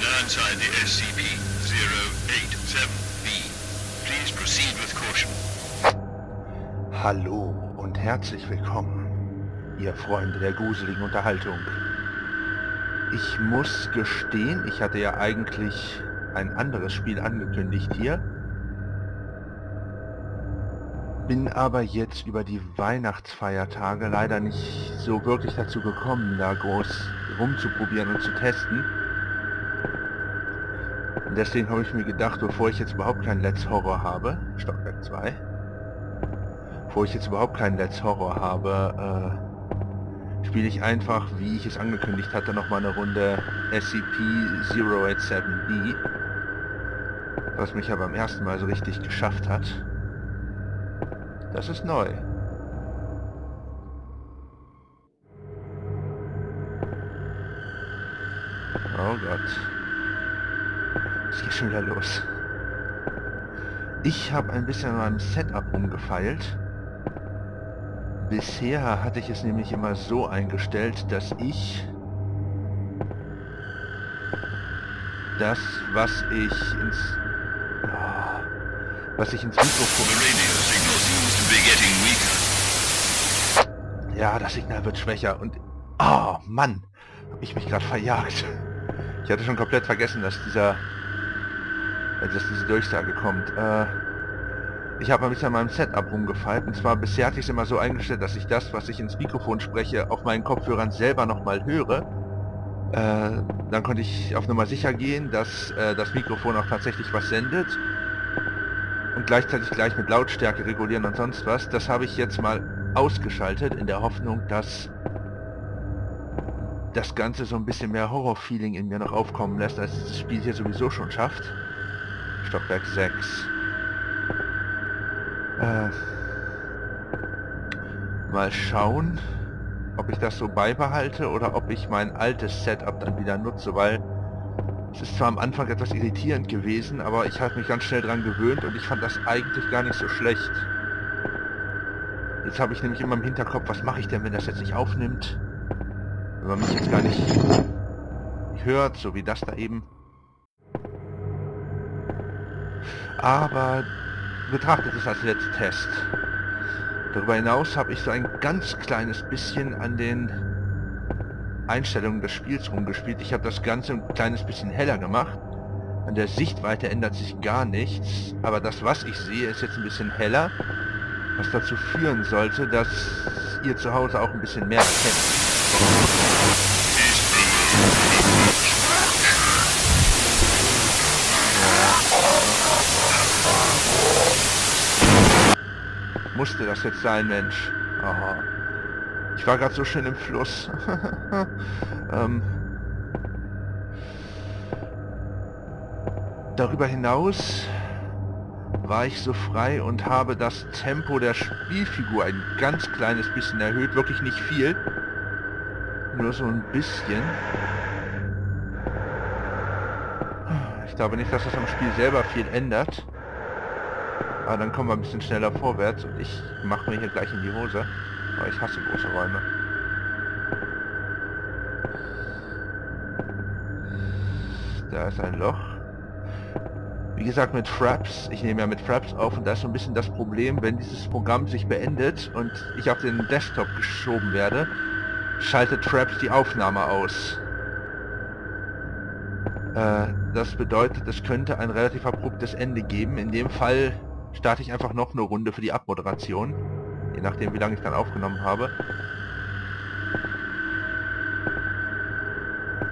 found outside the SCP-087-B. Please proceed with caution. Hallo und herzlich willkommen, ihr Freunde der gruseligen Unterhaltung. Ich muss gestehen, ich hatte ja eigentlich ein anderes Spiel angekündigt hier. Bin aber jetzt über die Weihnachtsfeiertage leider nicht so wirklich dazu gekommen, da groß rumzuprobieren und zu testen. Und deswegen habe ich mir gedacht, bevor ich jetzt überhaupt keinen Let's Horror habe, Stockwerk 2, spiele ich einfach, wie ich es angekündigt hatte, nochmal eine Runde SCP-087-B, was mich ja beim ersten Mal so richtig geschafft hat. Das ist neu. Oh Gott. Es geht schon wieder los. Ich habe ein bisschen an meinem Setup umgefeilt. Bisher hatte ich es nämlich immer so eingestellt, dass ich das, was ich ins Mikrofon... Ja, das Signal wird schwächer und... Oh, Mann! Hab ich mich gerade verjagt. Ich hatte schon komplett vergessen, dass diese Durchsage kommt. Ich habe ein bisschen an meinem Setup rumgefeilt. Und zwar bisher hatte ich es immer so eingestellt, dass ich das, was ich ins Mikrofon spreche, auf meinen Kopfhörern selber nochmal höre. Dann konnte ich auf Nummer sicher gehen, dass das Mikrofon auch tatsächlich was sendet. Und gleichzeitig gleich mit Lautstärke regulieren und sonst was. Das habe ich jetzt mal ausgeschaltet, in der Hoffnung, dass das Ganze so ein bisschen mehr Horror-Feeling in mir noch aufkommen lässt, als dieses Spiel hier sowieso schon schafft. Stockwerk 6. Mal schauen, ob ich das so beibehalte oder ob ich mein altes Setup dann wieder nutze, weil es ist zwar am Anfang etwas irritierend gewesen, aber ich habe mich ganz schnell dran gewöhnt und ich fand das eigentlich gar nicht so schlecht. Jetzt habe ich nämlich immer im Hinterkopf, was mache ich denn, wenn das jetzt nicht aufnimmt? Wenn man mich jetzt gar nicht hört, so wie das da eben. Aber betrachtet es als letzten Test. Darüber hinaus habe ich so ein ganz kleines bisschen an den Einstellungen des Spiels rumgespielt. Ich habe das Ganze ein kleines bisschen heller gemacht. An der Sichtweite ändert sich gar nichts, aber das, was ich sehe, ist jetzt ein bisschen heller, was dazu führen sollte, dass ihr zu Hause auch ein bisschen mehr erkennt. Musste das jetzt sein, Mensch? Aha. Ich war gerade so schön im Fluss. Darüber hinaus war ich so frei und habe das Tempo der Spielfigur ein ganz kleines bisschen erhöht. Wirklich nicht viel. Nur so ein bisschen. Ich glaube nicht, dass das am Spiel selber viel ändert. Aber dann kommen wir ein bisschen schneller vorwärts und ich mache mir hier gleich in die Hose. Aber ich hasse große Räume. Da ist ein Loch. Wie gesagt, mit Fraps. Ich nehme ja mit Fraps auf und da ist so ein bisschen das Problem, wenn dieses Programm sich beendet und ich auf den Desktop geschoben werde, schaltet Fraps die Aufnahme aus. Das bedeutet, es könnte ein relativ abruptes Ende geben. In dem Fall starte ich einfach noch eine Runde für die Abmoderation. Je nachdem, wie lange ich dann aufgenommen habe.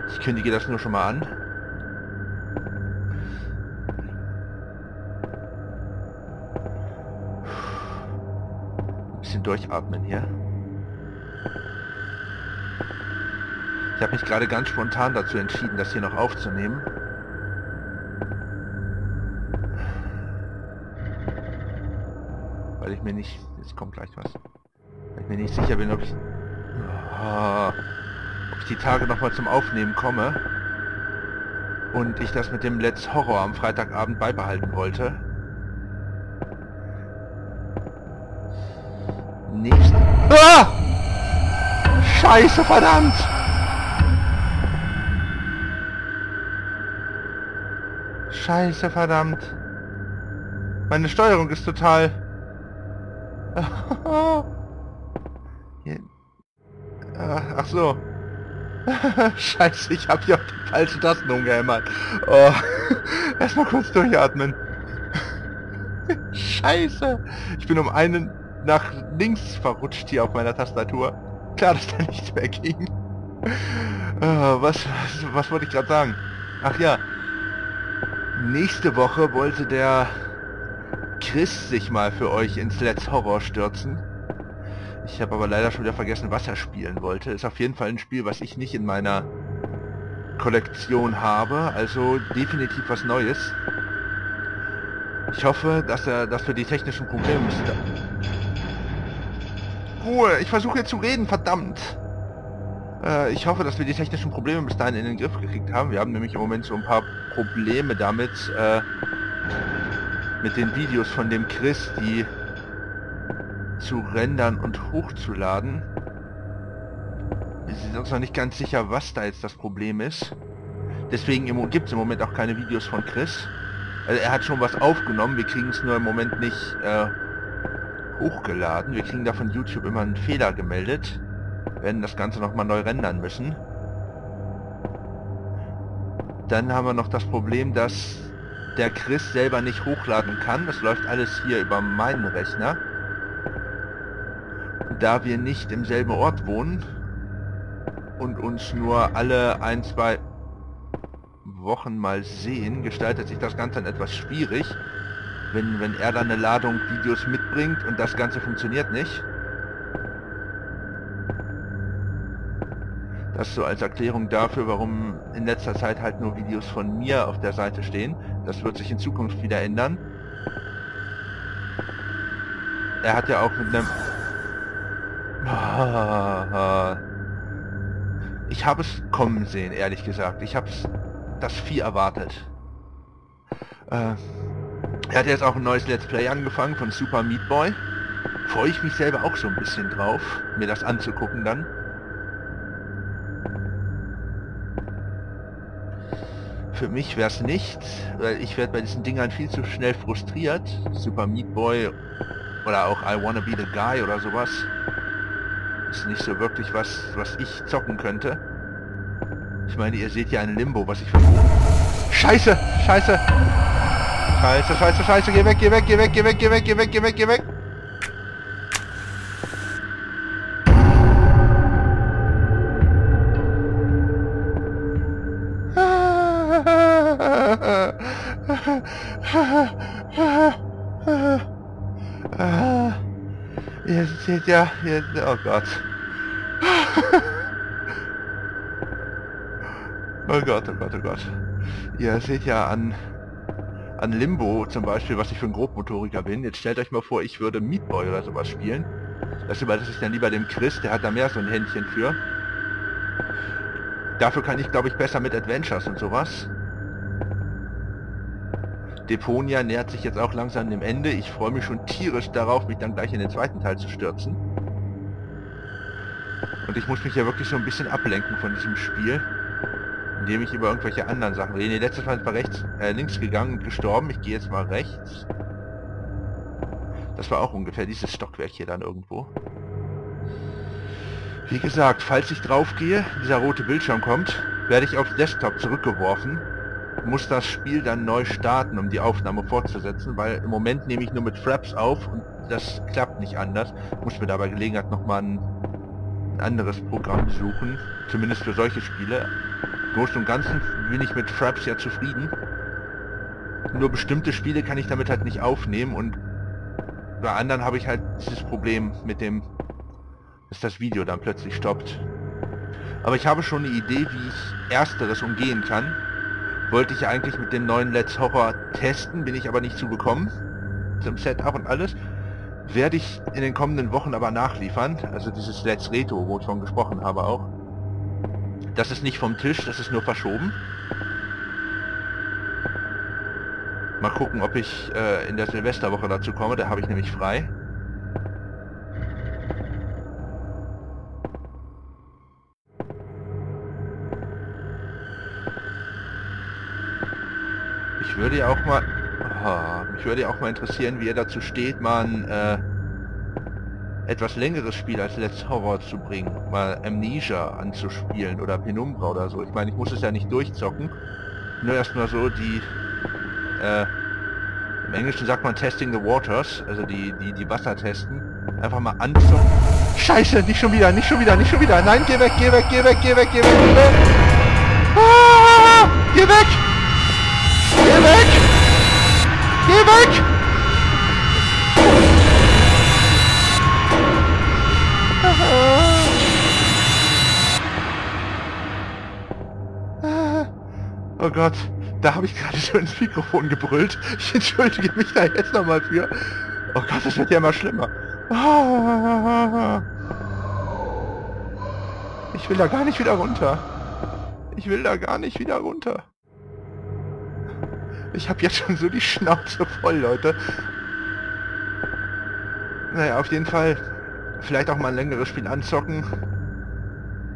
Ich kündige das nur schon mal an. Ein bisschen durchatmen hier. Ich habe mich gerade ganz spontan dazu entschieden, das hier noch aufzunehmen. Weil ich mir nicht... Jetzt kommt gleich was. Weil ich mir nicht sicher bin, ob ich die Tage nochmal zum Aufnehmen komme. Und ich das mit dem Let's Horror am Freitagabend beibehalten wollte. Scheiße, verdammt! Scheiße, verdammt. Meine Steuerung ist total... Ach so. Scheiße, ich habe hier auf die falsche Tasten umgehämmert. Oh. Erstmal kurz durchatmen. Scheiße. Ich bin um einen nach links verrutscht hier auf meiner Tastatur. Klar, dass da nichts mehr ging. Was wollte ich gerade sagen? Ach ja. Nächste Woche wollte der Chris sich mal für euch ins Let's Horror stürzen. Ich habe aber leider schon wieder vergessen, was er spielen wollte. Ist auf jeden Fall ein Spiel, was ich nicht in meiner Kollektion habe. Also definitiv was Neues. Ich hoffe, dass wir die technischen Probleme... Ruhe, ich versuche jetzt zu reden, verdammt! Ich hoffe, dass wir die technischen Probleme bis dahin in den Griff gekriegt haben. Wir haben nämlich im Moment so ein paar Probleme damit, mit den Videos von dem Chris, die zu rendern und hochzuladen. Wir sind uns noch nicht ganz sicher, was da jetzt das Problem ist. Deswegen gibt es im Moment auch keine Videos von Chris. Also er hat schon was aufgenommen, wir kriegen es nur im Moment nicht hochgeladen. Wir kriegen da von YouTube immer einen Fehler gemeldet. Werden das Ganze nochmal neu rendern müssen. Dann haben wir noch das Problem, dass der Chris selber nicht hochladen kann. Das läuft alles hier über meinen Rechner. Da wir nicht im selben Ort wohnen und uns nur alle 1-2 Wochen mal sehen, gestaltet sich das Ganze dann etwas schwierig, wenn er dann eine Ladung Videos mitbringt und das Ganze funktioniert nicht. Das so als Erklärung dafür, warum in letzter Zeit halt nur Videos von mir auf der Seite stehen. Das wird sich in Zukunft wieder ändern. Er hat ja auch mit einem... Ich habe es kommen sehen, ehrlich gesagt. Ich habe das Vieh erwartet. Er hat jetzt auch ein neues Let's Play angefangen von Super Meat Boy. Freue ich mich selber auch so ein bisschen drauf, mir das anzugucken dann. Für mich wäre es nichts, weil ich werde bei diesen Dingern viel zu schnell frustriert. Super Meat Boy oder auch I Wanna Be the Guy oder sowas. Ist nicht so wirklich was ich zocken könnte. Ich meine, ihr seht ja ein Limbo, was ich... Scheiße! Scheiße! Scheiße, scheiße, scheiße! Geh weg, geh weg, geh weg, geh weg, geh weg, geh weg, geh weg, geh weg! Ihr seht ja, oh Gott. Oh Gott, oh Gott, oh Gott. Ihr seht ja an Limbo zum Beispiel, was ich für ein Grobmotoriker bin. Jetzt stellt euch mal vor, ich würde Meat Boy oder sowas spielen. Das überlasse ich dann lieber dem Chris, der hat da mehr so ein Händchen für. Dafür kann ich, glaube ich, besser mit Adventures und sowas. Deponia nähert sich jetzt auch langsam dem Ende. Ich freue mich schon tierisch darauf, mich dann gleich in den zweiten Teil zu stürzen. Und ich muss mich ja wirklich so ein bisschen ablenken von diesem Spiel, indem ich über irgendwelche anderen Sachen rede. Nee, letztes Mal war links gegangen und gestorben. Ich gehe jetzt mal rechts. Das war auch ungefähr dieses Stockwerk hier dann irgendwo. Wie gesagt, falls ich drauf gehe, dieser rote Bildschirm kommt, werde ich aufs Desktop zurückgeworfen. Muss das Spiel dann neu starten, um die Aufnahme fortzusetzen, weil im Moment nehme ich nur mit Fraps auf und das klappt nicht anders. Muss mir dabei Gelegenheit nochmal ein anderes Programm suchen, zumindest für solche Spiele. Im Großen und Ganzen bin ich mit Fraps ja zufrieden. Nur bestimmte Spiele kann ich damit halt nicht aufnehmen und bei anderen habe ich halt dieses Problem mit dem, dass das Video dann plötzlich stoppt. Aber ich habe schon eine Idee, wie ich ersteres umgehen kann. Wollte ich ja eigentlich mit dem neuen Let's Horror testen, bin ich aber nicht zugekommen. Zum Setup und alles. Werde ich in den kommenden Wochen aber nachliefern. Also dieses Let's Retro, wo ich von gesprochen habe auch. Das ist nicht vom Tisch, das ist nur verschoben. Mal gucken, ob ich in der Silvesterwoche dazu komme, da habe ich nämlich frei. Ich würde ja auch mal... Oh, mich würde ja auch mal interessieren, wie er dazu steht, mal ein etwas längeres Spiel als Let's Horror zu bringen. Mal Amnesia anzuspielen oder Penumbra oder so. Ich meine, ich muss es ja nicht durchzocken. Nur erstmal so die... Im Englischen sagt man Testing the Waters, also die Wasser testen. Einfach mal anzocken. Scheiße, nicht schon wieder, nicht schon wieder, nicht schon wieder. Nein, geh weg, geh weg, geh weg, geh weg, geh weg, geh weg. Ah, geh weg! Geh weg! Geh weg! Oh Gott, da habe ich gerade schon ins Mikrofon gebrüllt. Ich entschuldige mich da jetzt nochmal für. Oh Gott, das wird ja immer schlimmer. Ich will da gar nicht wieder runter. Ich will da gar nicht wieder runter. Ich habe jetzt schon so die Schnauze voll, Leute. Naja, auf jeden Fall vielleicht auch mal ein längeres Spiel anzocken.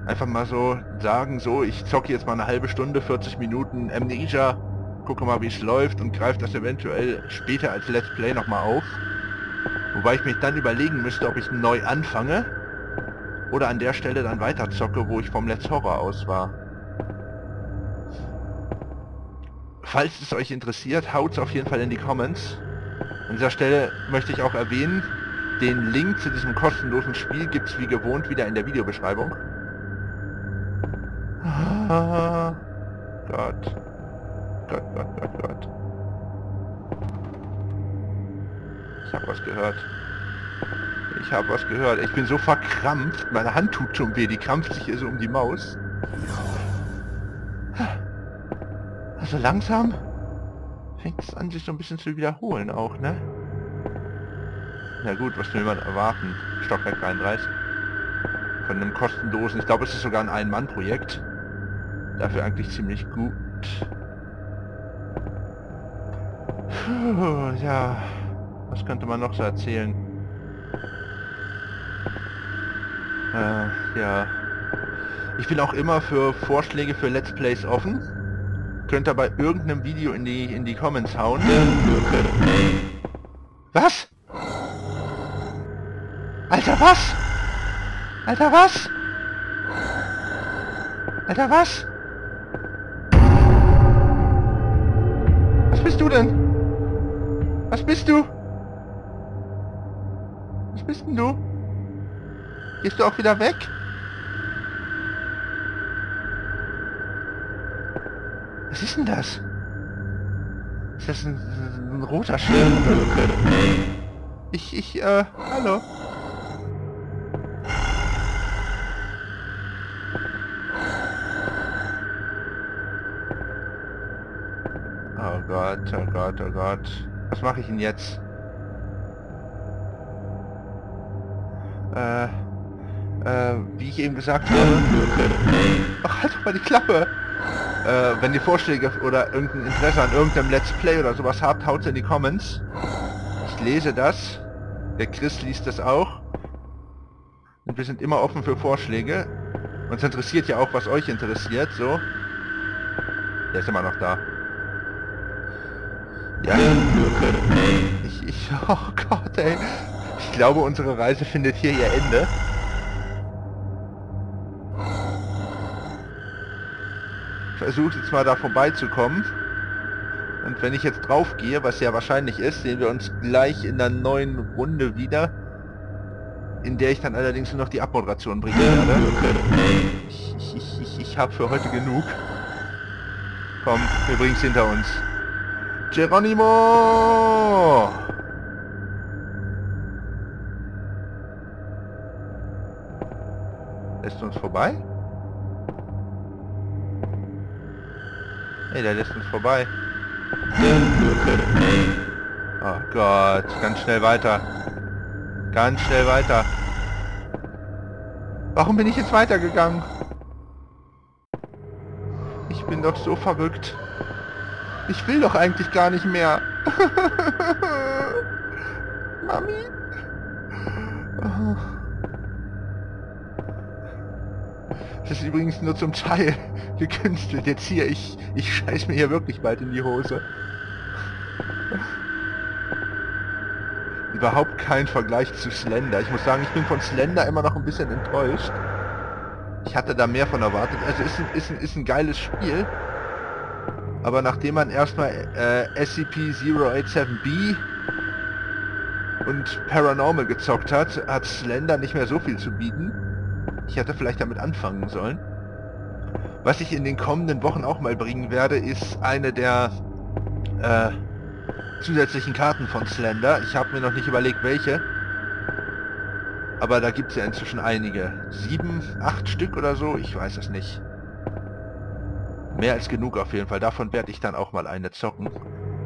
Einfach mal so sagen, so, ich zocke jetzt mal eine halbe Stunde, 40 Minuten Amnesia, gucke mal, wie es läuft und greife das eventuell später als Let's Play nochmal auf. Wobei ich mich dann überlegen müsste, ob ich neu anfange oder an der Stelle dann weiter zocke, wo ich vom Let's Horror aus war. Falls es euch interessiert, haut's auf jeden Fall in die Comments. An dieser Stelle möchte ich auch erwähnen, den Link zu diesem kostenlosen Spiel gibt's wie gewohnt wieder in der Videobeschreibung. Ah, Gott. Gott, Gott, Gott, Gott. Ich hab was gehört. Ich hab was gehört. Ich bin so verkrampft. Meine Hand tut schon weh. Die krampft sich hier so um die Maus. Also langsam fängt es an, sich so ein bisschen zu wiederholen auch, ne? Na gut, was will man erwarten? Stockwerk 33. Von einem kostenlosen, ich glaube, es ist sogar ein Ein-Mann-Projekt. Dafür eigentlich ziemlich gut. Puh, ja, was könnte man noch so erzählen? Ja. Ich bin auch immer für Vorschläge für Let's Plays offen. Könnt ihr bei irgendeinem Video in die Comments hauen. Was? Alter, was? Alter, was? Alter, was? Was bist du denn? Was bist du? Was bist denn du? Gehst du auch wieder weg? Was ist denn das? Ist das ein roter Schirm? Hallo? Oh Gott, oh Gott, oh Gott. Was mache ich denn jetzt? Wie ich eben gesagt habe... Ach, halt doch mal die Klappe! Wenn ihr Vorschläge oder irgendein Interesse an irgendeinem Let's Play oder sowas habt, haut's in die Comments. Ich lese das. Der Chris liest das auch. Und wir sind immer offen für Vorschläge. Uns interessiert ja auch, was euch interessiert, so. Der ist immer noch da. Ja. Oh Gott, ey. Ich glaube, unsere Reise findet hier ihr Ende. Versucht jetzt mal da vorbeizukommen. Und wenn ich jetzt drauf gehe, was ja wahrscheinlich ist, sehen wir uns gleich in der neuen Runde wieder. In der ich dann allerdings nur noch die Abmoderation bringen werde. Ich habe für heute genug. Komm, wir bringen's hinter uns. Geronimo! Lässt uns vorbei? Ey, der lässt uns vorbei. Oh Gott, ganz schnell weiter. Ganz schnell weiter. Warum bin ich jetzt weitergegangen? Ich bin doch so verrückt. Ich will doch eigentlich gar nicht mehr. Mami. Oh. Das ist übrigens nur zum Teil gekünstelt. Jetzt hier, ich scheiß mir hier wirklich bald in die Hose. Überhaupt kein Vergleich zu Slender. Ich muss sagen, ich bin von Slender immer noch ein bisschen enttäuscht. Ich hatte da mehr von erwartet. Also ist ein geiles Spiel. Aber nachdem man erstmal SCP-087-B und Paranormal gezockt hat, hat Slender nicht mehr so viel zu bieten. Ich hätte vielleicht damit anfangen sollen. Was ich in den kommenden Wochen auch mal bringen werde, ist eine der zusätzlichen Karten von Slender. Ich habe mir noch nicht überlegt, welche. Aber da gibt es ja inzwischen einige. 7, 8 Stück oder so, ich weiß es nicht. Mehr als genug auf jeden Fall. Davon werde ich dann auch mal eine zocken.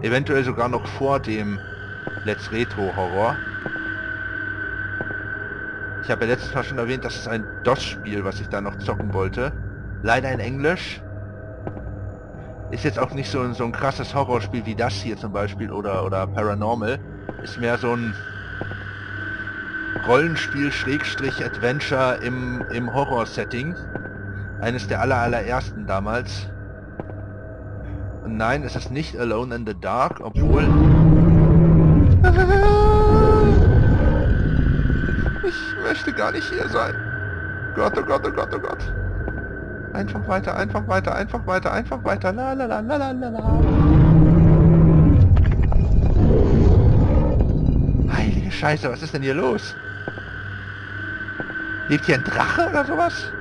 Eventuell sogar noch vor dem Let's Retro Horror. Ich habe ja letztes Mal schon erwähnt, das ist ein DOS-Spiel, was ich da noch zocken wollte. Leider in Englisch. Ist jetzt auch nicht so ein krasses Horrorspiel wie das hier zum Beispiel oder Paranormal. Ist mehr so ein Rollenspiel / Adventure im Horror-Setting. Eines der allerersten damals. Und nein, es ist nicht Alone in the Dark, obwohl... Ich möchte gar nicht hier sein. Gott, oh Gott, oh Gott, oh Gott. Einfach weiter, einfach weiter, einfach weiter, einfach weiter. La la la la la la. Heilige Scheiße, was ist denn hier los? Lebt hier ein Drache oder sowas?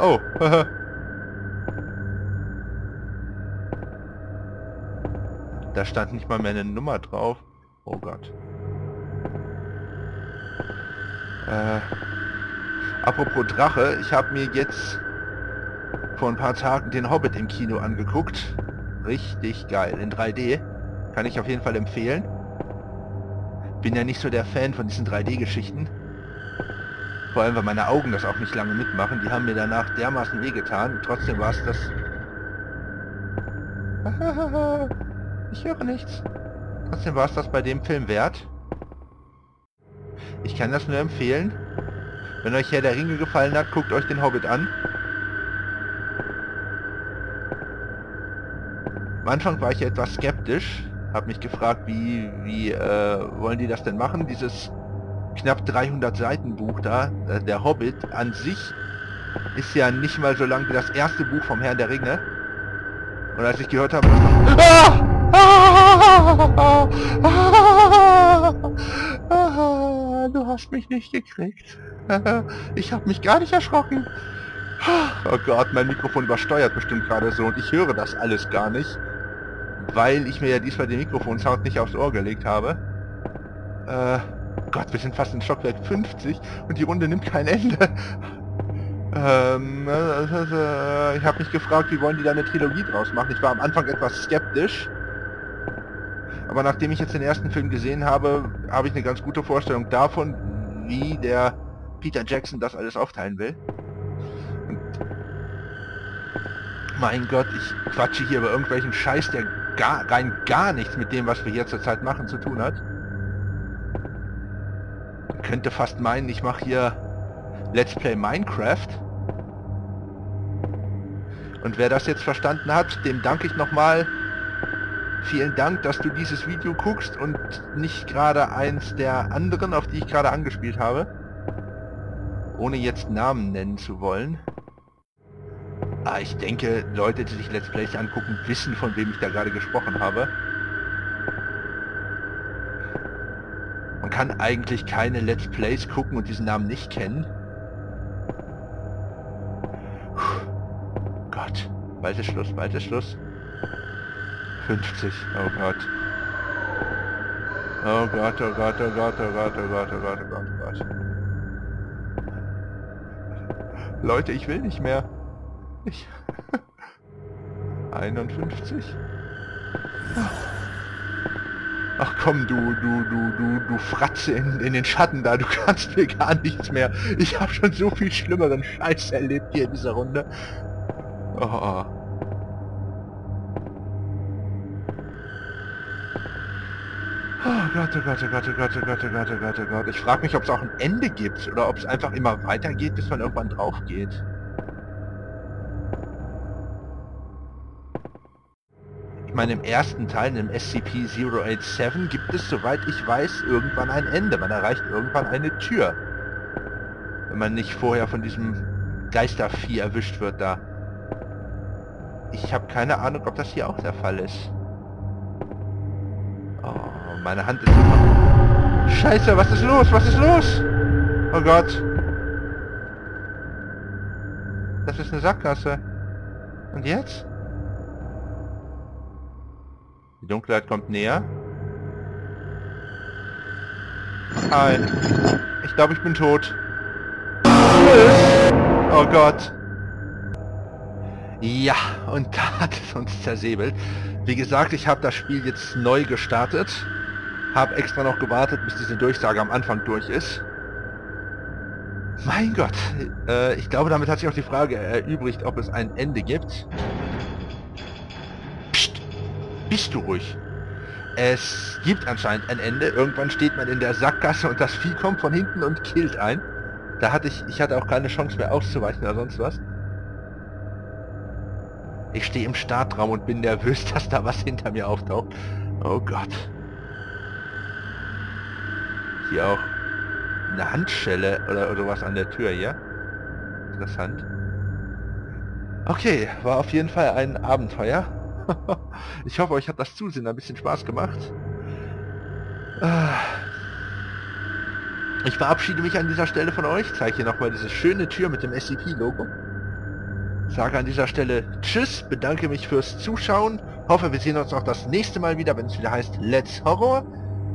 Oh, da stand nicht mal mehr eine Nummer drauf. Oh Gott. Apropos Drache, ich habe mir jetzt vor ein paar Tagen den Hobbit im Kino angeguckt. Richtig geil. In 3D. Kann ich auf jeden Fall empfehlen. Bin ja nicht so der Fan von diesen 3D-Geschichten. Vor allem, weil meine Augen das auch nicht lange mitmachen. Die haben mir danach dermaßen wehgetan. Trotzdem war es das... Ich höre nichts. Trotzdem war es das bei dem Film wert. Ich kann das nur empfehlen. Wenn euch Herr der Ringe gefallen hat, guckt euch den Hobbit an. Am Anfang war ich ja etwas skeptisch. Hab mich gefragt, wie wollen die das denn machen? Dieses knapp 300 Seiten Buch da, der Hobbit, an sich ist ja nicht mal so lang wie das erste Buch vom Herrn der Ringe. Und als ich gehört habe... Du hast mich nicht gekriegt. Ich habe mich gar nicht erschrocken. Oh Gott, mein Mikrofon übersteuert bestimmt gerade so und ich höre das alles gar nicht, weil ich mir ja diesmal den Mikrofonsound nicht aufs Ohr gelegt habe. Gott, wir sind fast in Stockwerk 50 und die Runde nimmt kein Ende. Ich habe mich gefragt, wie wollen die da eine Trilogie draus machen? Ich war am Anfang etwas skeptisch. Aber nachdem ich jetzt den ersten Film gesehen habe, habe ich eine ganz gute Vorstellung davon, wie der Peter Jackson das alles aufteilen will. Und mein Gott, ich quatsche hier über irgendwelchen Scheiß, der rein gar nichts mit dem, was wir hier zurzeit machen, zu tun hat. Ich könnte fast meinen, ich mache hier Let's Play Minecraft. Und wer das jetzt verstanden hat, dem danke ich nochmal. Vielen Dank, dass du dieses Video guckst und nicht gerade eins der anderen, auf die ich gerade angespielt habe. Ohne jetzt Namen nennen zu wollen. Ah, ich denke, Leute, die sich Let's Plays angucken, wissen, von wem ich da gerade gesprochen habe. Man kann eigentlich keine Let's Plays gucken und diesen Namen nicht kennen. Puh. Gott, bald ist Schluss, bald ist Schluss. 50, oh Gott. Oh Gott, oh Gott, oh Gott, oh Gott, oh Gott, oh Gott, oh Gott, oh Gott. Leute, ich will nicht mehr. 51. Ach komm, du Fratze in den Schatten da, du kannst mir gar nichts mehr. Ich habe schon so viel schlimmeren Scheiß erlebt hier in dieser Runde. Oh. Oh Gott, oh Gott, oh Gott, oh Gott, oh Gott, oh Gott, oh Gott, oh Gott. Ich frage mich, ob es auch ein Ende gibt oder ob es einfach immer weitergeht, bis man irgendwann drauf geht. Ich meine, im ersten Teil, im SCP-087, gibt es, soweit ich weiß, irgendwann ein Ende. Man erreicht irgendwann eine Tür. Wenn man nicht vorher von diesem Geistervieh erwischt wird da. Ich habe keine Ahnung, ob das hier auch der Fall ist. Oh, meine Hand ist... Scheiße, was ist los? Was ist los? Oh Gott. Das ist eine Sackgasse. Und jetzt? Die Dunkelheit kommt näher. Hi. Ich glaube, ich bin tot. Oh Gott. Ja, und da hat es uns zersäbelt. Wie gesagt, ich habe das Spiel jetzt neu gestartet. Habe extra noch gewartet, bis diese Durchsage am Anfang durch ist. Mein Gott. Ich glaube, damit hat sich auch die Frage erübrigt, ob es ein Ende gibt. Psst. Bist du ruhig? Es gibt anscheinend ein Ende. Irgendwann steht man in der Sackgasse und das Vieh kommt von hinten und killt ein. Da hatte ich hatte auch keine Chance mehr auszuweichen oder sonst was. Ich stehe im Startraum und bin nervös, dass da was hinter mir auftaucht. Oh Gott. Hier auch eine Handschelle oder sowas an der Tür hier. Interessant. Okay, war auf jeden Fall ein Abenteuer. Ich hoffe, euch hat das Zusehen ein bisschen Spaß gemacht. Ich verabschiede mich an dieser Stelle von euch, zeige hier nochmal diese schöne Tür mit dem SCP-Logo. Sage an dieser Stelle Tschüss, bedanke mich fürs Zuschauen, hoffe wir sehen uns auch das nächste Mal wieder, wenn es wieder heißt Let's Horror.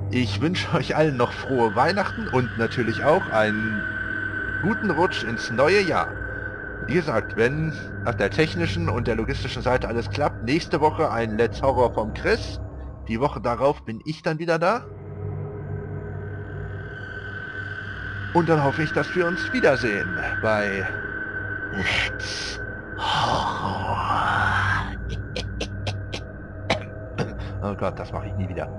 Ich wünsche euch allen noch frohe Weihnachten und natürlich auch einen guten Rutsch ins neue Jahr. Wie gesagt, wenn auf der technischen und der logistischen Seite alles klappt, nächste Woche ein Let's Horror vom Chris. Die Woche darauf bin ich dann wieder da. Und dann hoffe ich, dass wir uns wiedersehen bei Let's Horror. Oh Gott, das mache ich nie wieder.